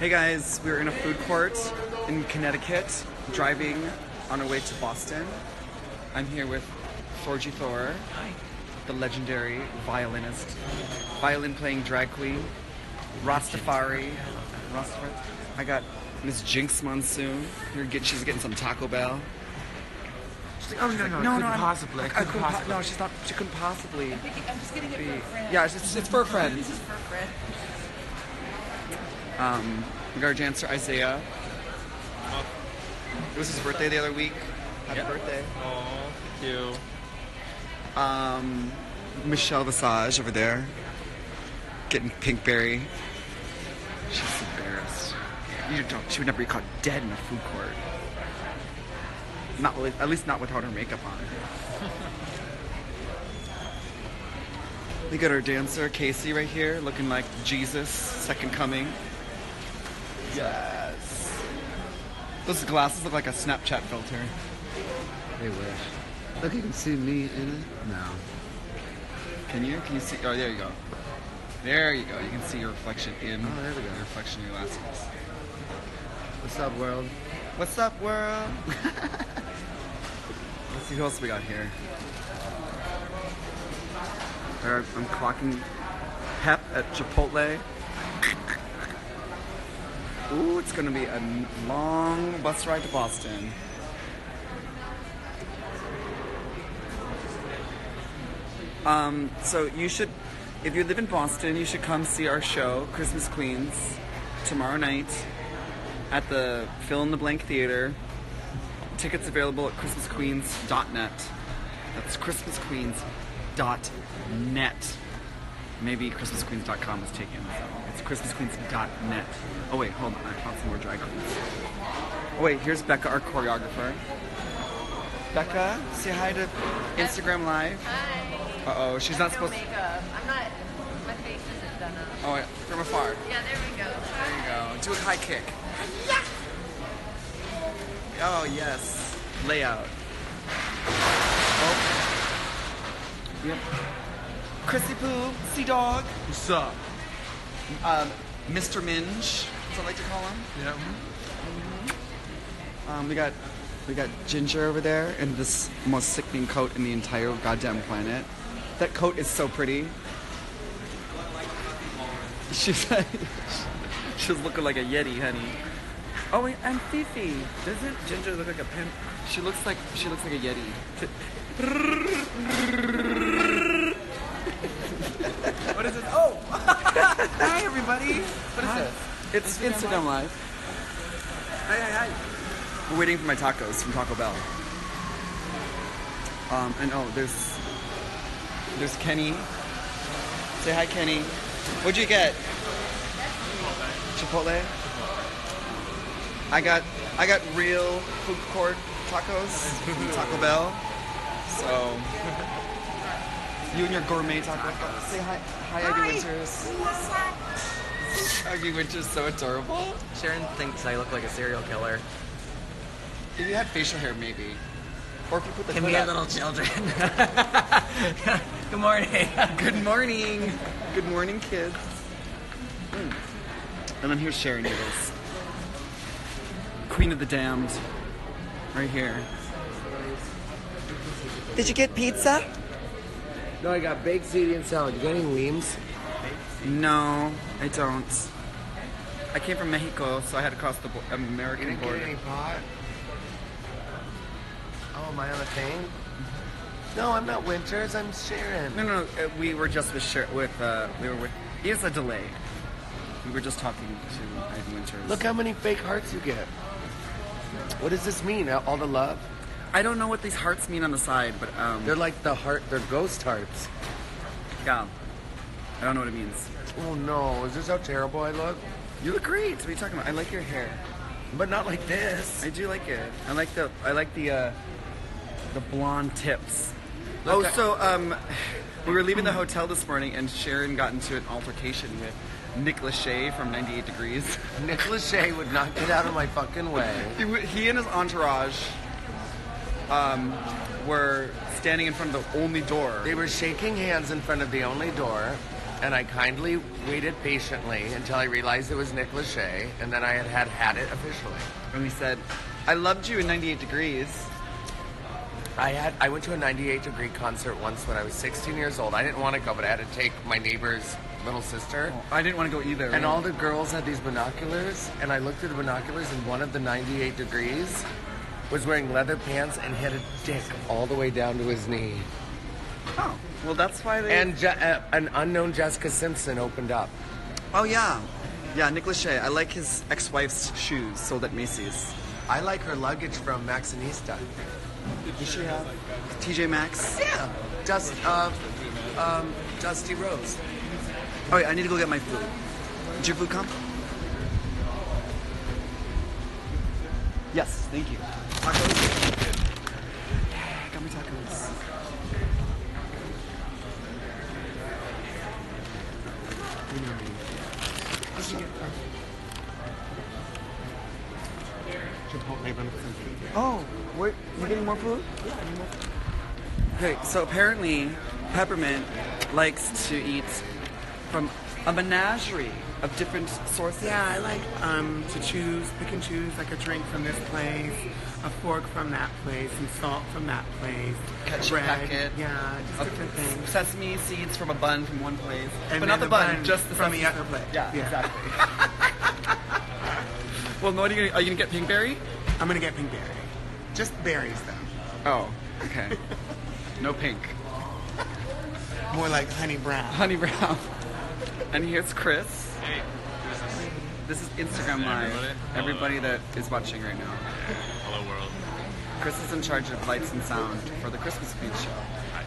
Hey guys, we were in a food court in Connecticut, driving on our way to Boston. I'm here with Thorgy Thor, the legendary violinist, violin-playing drag queen, Rastafari. I got Miss Jinx Monsoon. She's getting some Taco Bell. She's like, oh, she's like, no, I couldn't possibly. No, she's not. She couldn't possibly. I'm just getting it for a friend. Yeah, it's for a friend. This is for a friend. We got our dancer Isaiah. It was his birthday the other week. Happy birthday. Oh, thank you. Michelle Visage over there, getting Pinkberry. She's embarrassed. She would never be caught dead in a food court. At least not without her makeup on. We got our dancer, Casey, right here, looking like Jesus, second coming. Yes. Those glasses look like a Snapchat filter. They wish. Look, you can see me in it. No. Can you? Can you see? Oh, there you go. There you go. You can see your reflection in. Oh, there we go. Your reflection in your glasses. What's up, world? What's up, world? Let's see who else we got here. I'm clocking Pep at Chipotle. Ooh, it's gonna be a long bus ride to Boston. So you should, if you live in Boston, you should come see our show, Christmas Queens, tomorrow night at the Fill in the Blank Theater. Tickets available at christmasqueens.net. That's christmasqueens.net. Maybe christmasqueens.com is taken. It's christmasqueens.net. Oh wait, hold on. I found some more drag queens. Oh wait, here's Becca, our choreographer. Becca, say hi to Instagram Live. Hi. Uh-oh, she's not supposed to... my face isn't done up. Oh wait, from afar. Yeah, there we go. There you go. Do a high kick. Yes! Oh yes. Layout. Oh. Yep. Chrissy Pooh, Sea Dog. What's up? Mr. Minge, that's what I like to call him. Yeah. Mm-hmm. We got Ginger over there in this most sickening coat in the entire goddamn planet. That coat is so pretty. She's looking like a yeti, honey. Oh, and Fifi. Doesn't Ginger look like a pimp? She looks like a yeti. What is it? Oh! Hi, everybody! What is this? It's Instagram Live. Hi. We're waiting for my tacos from Taco Bell. And oh, there's Kenny. Say hi, Kenny. What'd you get? Chipotle? I got real food court tacos from Taco Bell. So... You and your gourmet taco. Say hi. Hi, Aggie Winters. Aggie Winters, so adorable. Sharon thinks I look like a serial killer. If you had facial hair, maybe. Or if you put the hood up. Can we have little children? Good morning. Good morning. Good morning, kids. Mm. And then here's Sharon Needles. Queen of the Damned. Right here. Did you get pizza? No, I got baked ziti and salad. You got any limes? No, I don't. I came from Mexico, so I had to cross the American border. You didn't get any pot? Oh, my other thing? No, I'm not Winters. I'm Sharon. No. We were just with Sharon. Here's a delay. We were just talking to Aggie Winters. Look how many fake hearts you get. What does this mean? All the love? I don't know what these hearts mean on the side, but they're like they're ghost hearts. Yeah, I don't know what it means. Oh no, is this how terrible I look? You look great. What are you talking about? I like your hair, but not like this. I do like it. I like the blonde tips. Look, we were leaving the hotel this morning, and Sharon got into an altercation with Nick Lachey from 98 Degrees. Nick Lachey would not get out of my fucking way. He and his entourage. Were standing in front of the only door. They were shaking hands in front of the only door. and I kindly waited patiently until I realized it was Nick Lachey, and then I had it officially. And we said, I loved you in 98 Degrees. I went to a 98 Degree concert once when I was 16 years old. I didn't want to go, but I had to take my neighbor's little sister. Oh, I didn't want to go either. And right? All the girls had these binoculars, and I looked at the binoculars, and one of the 98 Degrees was wearing leather pants and had a dick all the way down to his knee. Oh, well, that's why they... And an unknown Jessica Simpson opened up. Oh, yeah. Yeah, Nick Lachey. I like his ex-wife's shoes sold at Macy's. I like her luggage from Max and Ista. Does she have? TJ Maxx? Yeah. Dusty Rose. All right, I need to go get my food. Did your food come? Yes, thank you. Tacos? Yeah, got my tacos. Oh, wait, you're getting more food? Yeah, I need more food. Okay, so apparently Peppermint likes to eat from a menagerie of different sources. Yeah, I like to pick and choose, like a drink from this place, a fork from that place, some salt from that place, ketchup packet. Yeah, just different things. Sesame seeds from a bun from one place, and but not the bun, just the from the other place. Yeah. Exactly. Well, no, are you gonna get Pinkberry? I'm gonna get Pinkberry. Just berries, though. Oh, okay. No pink. More like honey brown. Honey brown. And here's Chris. Hey, this is Instagram Live. Everybody that is watching right now. Yeah. Hello, world. Chris is in charge of lights and sound for the Christmas Queens show. Hi.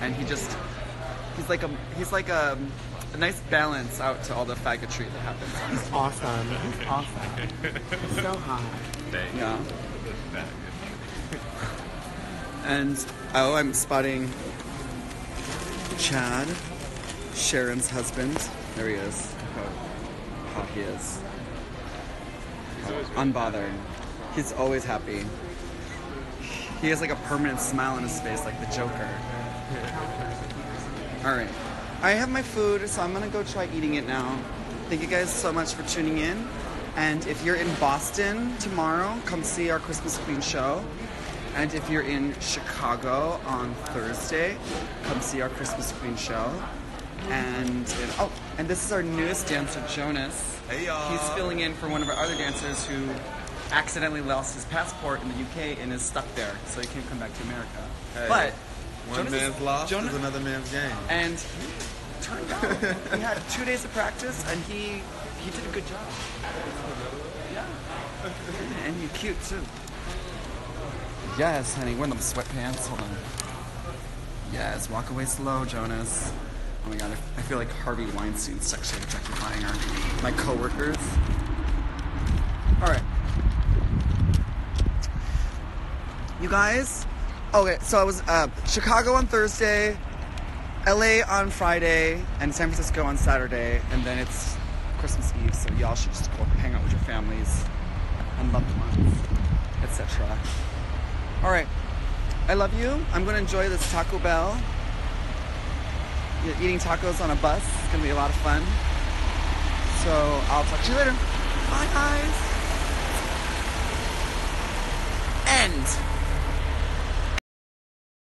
And he's like a nice balance out to all the faggotry that happens. He's awesome. He's awesome. He's so hot. Thanks. Yeah. And oh, I'm spotting Chad. Sharon's husband. There he is. How he is. Unbothered. He's always happy. He has like a permanent smile on his face, like the Joker. Alright. I have my food, so I'm gonna go try eating it now. Thank you guys so much for tuning in. And if you're in Boston tomorrow, come see our Christmas Queen show. And if you're in Chicago on Thursday, come see our Christmas Queen show. And this is our newest dancer, Jonas. Hey, y'all. He's filling in for one of our other dancers who accidentally lost his passport in the UK and is stuck there, so he can't come back to America. Hey, but one man's loss is another man's gain. And he turned out we had 2 days of practice, and he did a good job. Yeah, and you're cute too. Yes, honey. Wear them sweatpants. Hold on. Yes, walk away slow, Jonas. Oh my god, I feel like Harvey Weinstein's sexually objectifying my coworkers. Alright. You guys? Okay, so I was Chicago on Thursday, LA on Friday, and San Francisco on Saturday, and then it's Christmas Eve, so y'all should just go hang out with your families and loved ones, etc. Alright. I love you. I'm gonna enjoy this Taco Bell. Eating tacos on a bus. It's going to be a lot of fun. So I'll talk to you later. Bye, guys. End.